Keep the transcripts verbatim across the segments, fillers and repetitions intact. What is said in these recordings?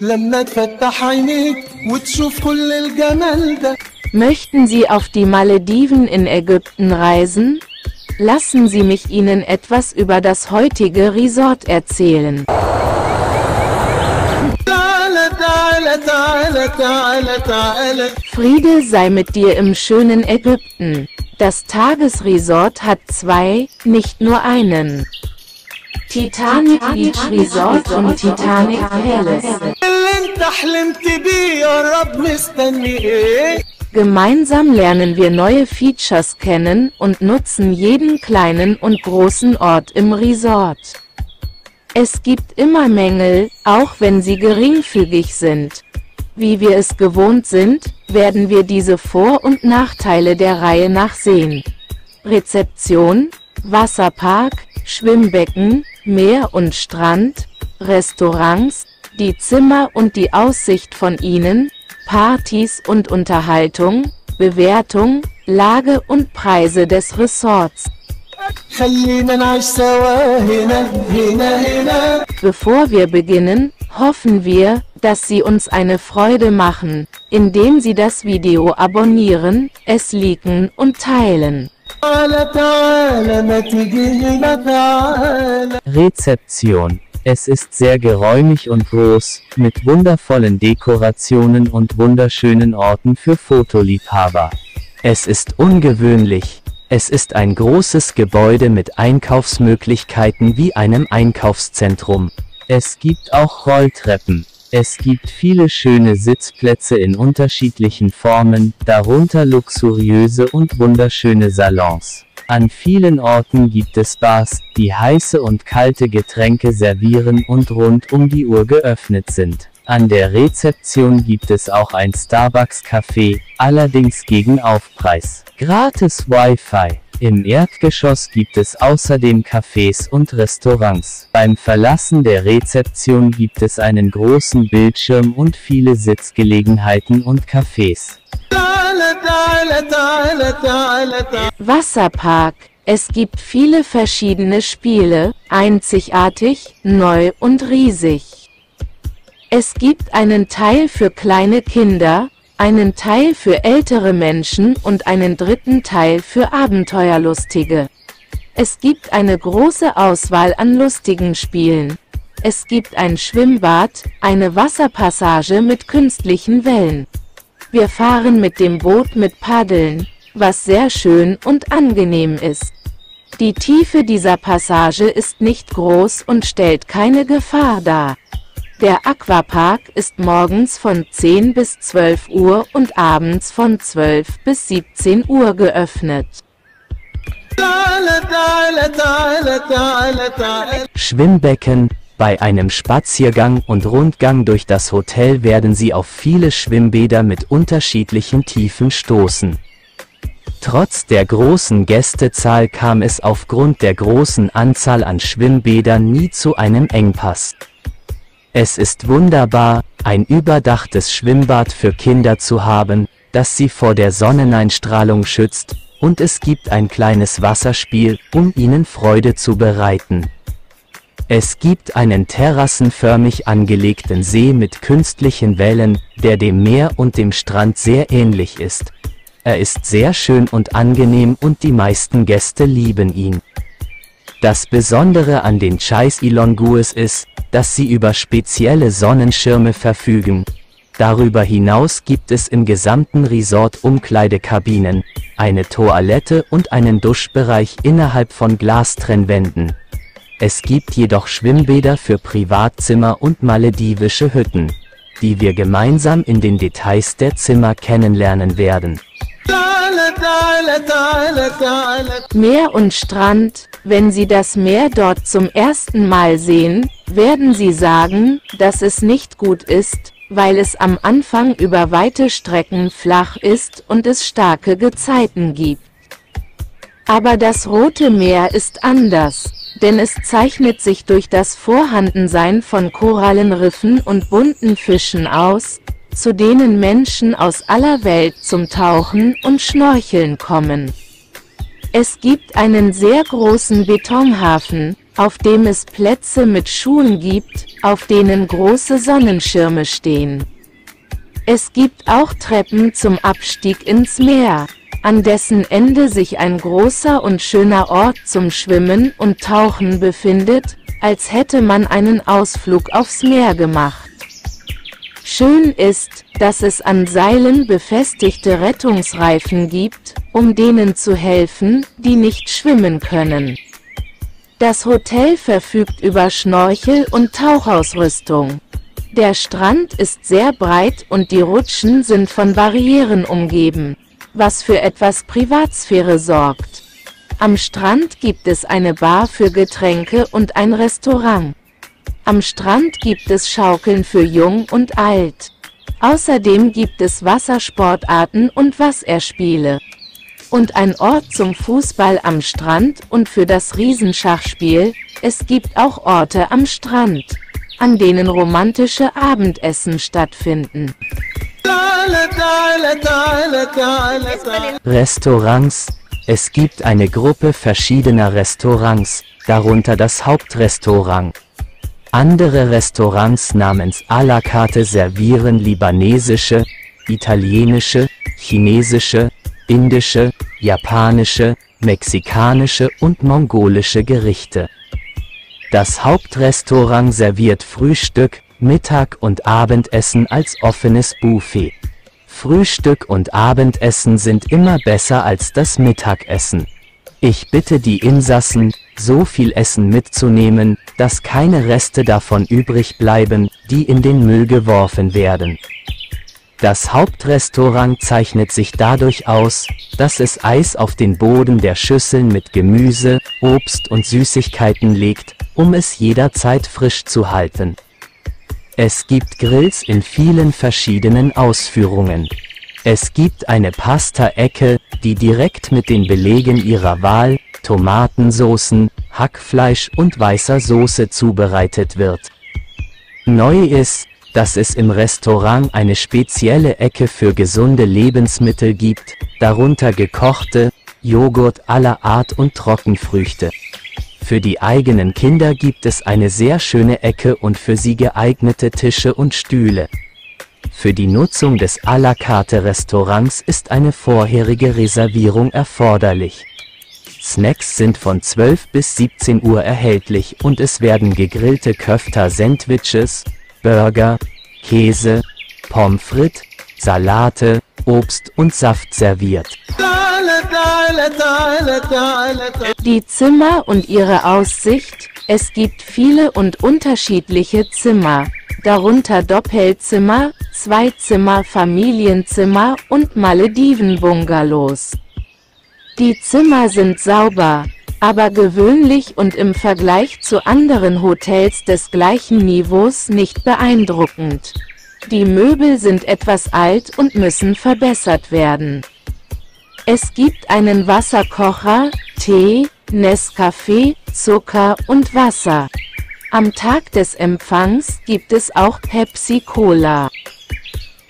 Möchten Sie auf die Malediven in Ägypten reisen? Lassen Sie mich Ihnen etwas über das heutige Resort erzählen. Friede sei mit dir im schönen Ägypten. Das Tagesresort hat zwei, nicht nur einen. Titanic Beach Resort und Titanic Palace. Gemeinsam lernen wir neue Features kennen und nutzen jeden kleinen und großen Ort im Resort. Es gibt immer Mängel, auch wenn sie geringfügig sind. Wie wir es gewohnt sind, werden wir diese Vor- und Nachteile der Reihe nach sehen. Rezeption, Wasserpark, Schwimmbecken, Meer und Strand, Restaurants, die Zimmer und die Aussicht von ihnen, Partys und Unterhaltung, Bewertung, Lage und Preise des Resorts. Bevor wir beginnen, hoffen wir, dass Sie uns eine Freude machen, indem Sie das Video abonnieren, es liken und teilen. Rezeption. Es ist sehr geräumig und groß, mit wundervollen Dekorationen und wunderschönen Orten für Fotoliebhaber. Es ist ungewöhnlich. Es ist ein großes Gebäude mit Einkaufsmöglichkeiten wie einem Einkaufszentrum. Es gibt auch Rolltreppen. Es gibt viele schöne Sitzplätze in unterschiedlichen Formen, darunter luxuriöse und wunderschöne Salons. An vielen Orten gibt es Bars, die heiße und kalte Getränke servieren und rund um die Uhr geöffnet sind. An der Rezeption gibt es auch ein Starbucks-Café, allerdings gegen Aufpreis. Gratis Wi-Fi. Im Erdgeschoss gibt es außerdem Cafés und Restaurants. Beim Verlassen der Rezeption gibt es einen großen Bildschirm und viele Sitzgelegenheiten und Cafés. Wasserpark. Es gibt viele verschiedene Spiele, einzigartig, neu und riesig. Es gibt einen Teil für kleine Kinder, einen Teil für ältere Menschen und einen dritten Teil für Abenteuerlustige. Es gibt eine große Auswahl an lustigen Spielen. Es gibt ein Schwimmbad, eine Wasserpassage mit künstlichen Wellen. Wir fahren mit dem Boot mit Paddeln, was sehr schön und angenehm ist. Die Tiefe dieser Passage ist nicht groß und stellt keine Gefahr dar. Der Aquapark ist morgens von zehn bis zwölf Uhr und abends von zwölf bis siebzehn Uhr geöffnet. Schwimmbecken. Bei einem Spaziergang und Rundgang durch das Hotel werden Sie auf viele Schwimmbäder mit unterschiedlichen Tiefen stoßen. Trotz der großen Gästezahl kam es aufgrund der großen Anzahl an Schwimmbädern nie zu einem Engpass. Es ist wunderbar, ein überdachtes Schwimmbad für Kinder zu haben, das sie vor der Sonneneinstrahlung schützt, und es gibt ein kleines Wasserspiel, um ihnen Freude zu bereiten. Es gibt einen terrassenförmig angelegten See mit künstlichen Wellen, der dem Meer und dem Strand sehr ähnlich ist. Er ist sehr schön und angenehm und die meisten Gäste lieben ihn. Das Besondere an den Chais Ilongues ist, dass sie über spezielle Sonnenschirme verfügen. Darüber hinaus gibt es im gesamten Resort Umkleidekabinen, eine Toilette und einen Duschbereich innerhalb von Glastrennwänden. Es gibt jedoch Schwimmbäder für Privatzimmer und maledivische Hütten, die wir gemeinsam in den Details der Zimmer kennenlernen werden. Meer und Strand. Wenn Sie das Meer dort zum ersten Mal sehen, werden Sie sagen, dass es nicht gut ist, weil es am Anfang über weite Strecken flach ist und es starke Gezeiten gibt. Aber das Rote Meer ist anders, denn es zeichnet sich durch das Vorhandensein von Korallenriffen und bunten Fischen aus, zu denen Menschen aus aller Welt zum Tauchen und Schnorcheln kommen. Es gibt einen sehr großen Betonhafen, auf dem es Plätze mit Schuhen gibt, auf denen große Sonnenschirme stehen. Es gibt auch Treppen zum Abstieg ins Meer, an dessen Ende sich ein großer und schöner Ort zum Schwimmen und Tauchen befindet, als hätte man einen Ausflug aufs Meer gemacht. Schön ist, dass es an Seilen befestigte Rettungsreifen gibt, um denen zu helfen, die nicht schwimmen können. Das Hotel verfügt über Schnorchel- und Tauchausrüstung. Der Strand ist sehr breit und die Rutschen sind von Barrieren umgeben, was für etwas Privatsphäre sorgt. Am Strand gibt es eine Bar für Getränke und ein Restaurant. Am Strand gibt es Schaukeln für Jung und Alt. Außerdem gibt es Wassersportarten und Wasserspiele. Und ein Ort zum Fußball am Strand und für das Riesenschachspiel. Es gibt auch Orte am Strand, an denen romantische Abendessen stattfinden. Restaurants. Es gibt eine Gruppe verschiedener Restaurants, darunter das Hauptrestaurant. Andere Restaurants namens à la carte servieren libanesische, italienische, chinesische, indische, japanische, mexikanische und mongolische Gerichte. Das Hauptrestaurant serviert Frühstück, Mittag und Abendessen als offenes Buffet. Frühstück und Abendessen sind immer besser als das Mittagessen. Ich bitte die Insassen, so viel Essen mitzunehmen, dass keine Reste davon übrig bleiben, die in den Müll geworfen werden. Das Hauptrestaurant zeichnet sich dadurch aus, dass es Eis auf den Boden der Schüsseln mit Gemüse, Obst und Süßigkeiten legt, um es jederzeit frisch zu halten. Es gibt Grills in vielen verschiedenen Ausführungen. Es gibt eine Pasta-Ecke, die direkt mit den Belegen ihrer Wahl, Tomatensoßen, Hackfleisch und weißer Soße zubereitet wird. Neu ist, dass es im Restaurant eine spezielle Ecke für gesunde Lebensmittel gibt, darunter gekochte, Joghurt aller Art und Trockenfrüchte. Für die eigenen Kinder gibt es eine sehr schöne Ecke und für sie geeignete Tische und Stühle. Für die Nutzung des à la carte Restaurants ist eine vorherige Reservierung erforderlich. Snacks sind von zwölf bis siebzehn Uhr erhältlich und es werden gegrillte Köfter-Sandwiches, Burger, Käse, Pommes frites, Salate, Obst und Saft serviert. Die Zimmer und ihre Aussicht. Es gibt viele und unterschiedliche Zimmer, darunter Doppelzimmer, Zweizimmer, Familienzimmer und Malediven-Bungalows. Die Zimmer sind sauber, aber gewöhnlich und im Vergleich zu anderen Hotels des gleichen Niveaus nicht beeindruckend. Die Möbel sind etwas alt und müssen verbessert werden. Es gibt einen Wasserkocher, Tee, Nescafé, Zucker und Wasser. Am Tag des Empfangs gibt es auch Pepsi-Cola.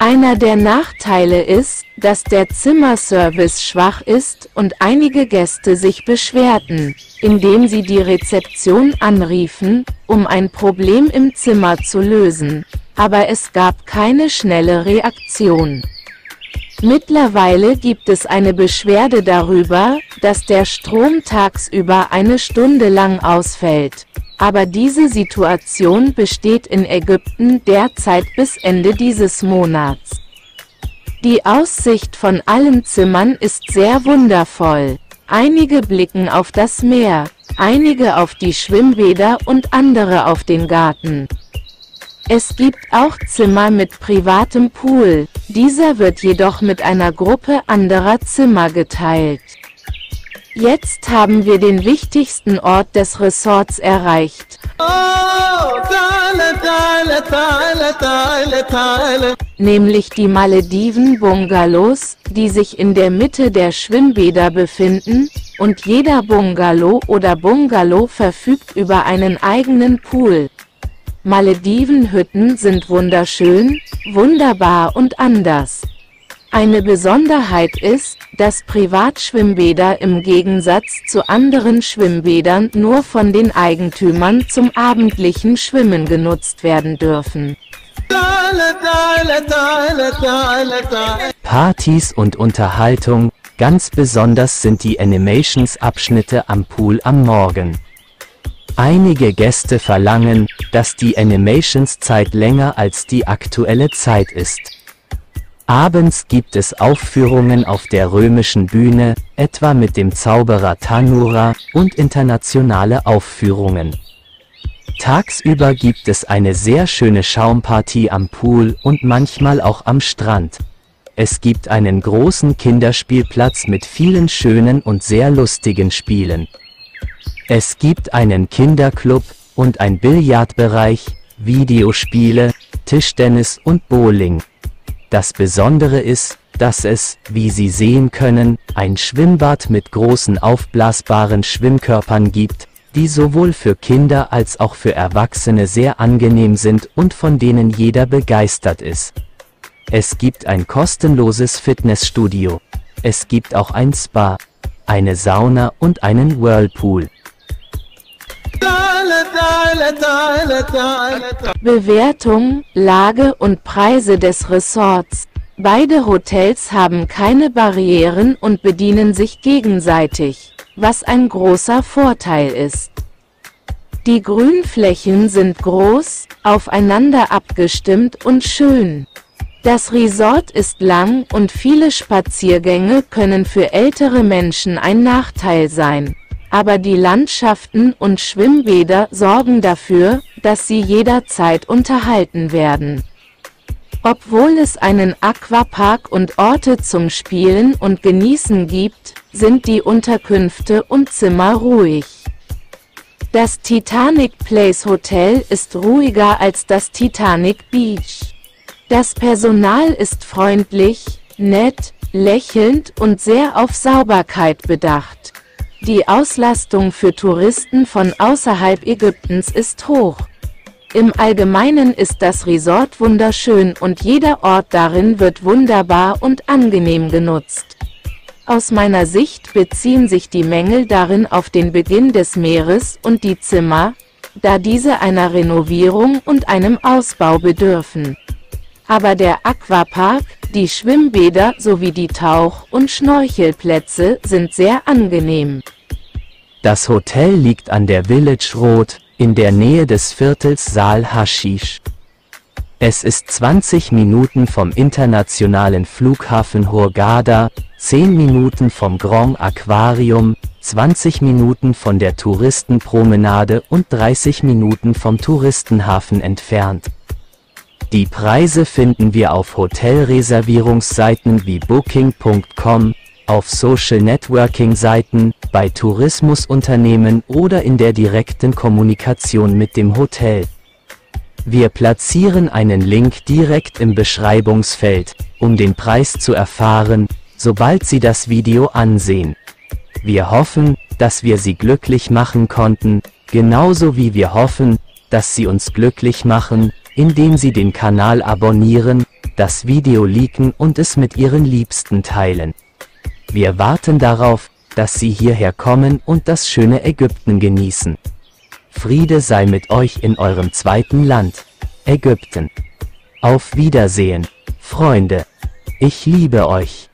Einer der Nachteile ist, dass der Zimmerservice schwach ist und einige Gäste sich beschwerten, indem sie die Rezeption anriefen, um ein Problem im Zimmer zu lösen, aber es gab keine schnelle Reaktion. Mittlerweile gibt es eine Beschwerde darüber, dass der Strom tagsüber eine Stunde lang ausfällt, aber diese Situation besteht in Ägypten derzeit bis Ende dieses Monats. Die Aussicht von allen Zimmern ist sehr wundervoll. Einige blicken auf das Meer, einige auf die Schwimmbäder und andere auf den Garten. Es gibt auch Zimmer mit privatem Pool, dieser wird jedoch mit einer Gruppe anderer Zimmer geteilt. Jetzt haben wir den wichtigsten Ort des Resorts erreicht. Nämlich die Malediven-Bungalows, die sich in der Mitte der Schwimmbäder befinden, und jeder Bungalow oder Bungalow verfügt über einen eigenen Pool. Maledivenhütten sind wunderschön, wunderbar und anders. Eine Besonderheit ist, dass Privatschwimmbäder im Gegensatz zu anderen Schwimmbädern nur von den Eigentümern zum abendlichen Schwimmen genutzt werden dürfen. Partys und Unterhaltung, ganz besonders sind die Animations-Abschnitte am Pool am Morgen. Einige Gäste verlangen, dass die Animations-Zeit länger als die aktuelle Zeit ist. Abends gibt es Aufführungen auf der römischen Bühne, etwa mit dem Zauberer Tanura, und internationale Aufführungen. Tagsüber gibt es eine sehr schöne Schaumparty am Pool und manchmal auch am Strand. Es gibt einen großen Kinderspielplatz mit vielen schönen und sehr lustigen Spielen. Es gibt einen Kinderclub und ein Billardbereich, Videospiele, Tischtennis und Bowling. Das Besondere ist, dass es, wie Sie sehen können, ein Schwimmbad mit großen aufblasbaren Schwimmkörpern gibt, die sowohl für Kinder als auch für Erwachsene sehr angenehm sind und von denen jeder begeistert ist. Es gibt ein kostenloses Fitnessstudio. Es gibt auch ein Spa, eine Sauna und einen Whirlpool. Bewertung, Lage und Preise des Resorts. Beide Hotels haben keine Barrieren und bedienen sich gegenseitig, was ein großer Vorteil ist. Die Grünflächen sind groß, aufeinander abgestimmt und schön. Das Resort ist lang und viele Spaziergänge können für ältere Menschen ein Nachteil sein. Aber die Landschaften und Schwimmbäder sorgen dafür, dass sie jederzeit unterhalten werden. Obwohl es einen Aquapark und Orte zum Spielen und Genießen gibt, sind die Unterkünfte und Zimmer ruhig. Das Titanic Place Hotel ist ruhiger als das Titanic Beach. Das Personal ist freundlich, nett, lächelnd und sehr auf Sauberkeit bedacht. Die Auslastung für Touristen von außerhalb Ägyptens ist hoch. Im Allgemeinen ist das Resort wunderschön und jeder Ort darin wird wunderbar und angenehm genutzt. Aus meiner Sicht beziehen sich die Mängel darin auf den Beginn des Meeres und die Zimmer, da diese einer Renovierung und einem Ausbau bedürfen. Aber der Aquapark, die Schwimmbäder sowie die Tauch- und Schnorchelplätze sind sehr angenehm. Das Hotel liegt an der Village Road, in der Nähe des Viertels Saal Hashish. Es ist zwanzig Minuten vom internationalen Flughafen Hurghada, zehn Minuten vom Grand Aquarium, zwanzig Minuten von der Touristenpromenade und dreißig Minuten vom Touristenhafen entfernt. Die Preise finden wir auf Hotelreservierungsseiten wie Booking Punkt com, auf Social-Networking-Seiten, bei Tourismusunternehmen oder in der direkten Kommunikation mit dem Hotel. Wir platzieren einen Link direkt im Beschreibungsfeld, um den Preis zu erfahren, sobald Sie das Video ansehen. Wir hoffen, dass wir Sie glücklich machen konnten, genauso wie wir hoffen, dass Sie uns glücklich machen, indem Sie den Kanal abonnieren, das Video liken und es mit Ihren Liebsten teilen. Wir warten darauf, dass Sie hierher kommen und das schöne Ägypten genießen. Friede sei mit euch in eurem zweiten Land, Ägypten. Auf Wiedersehen, Freunde. Ich liebe euch.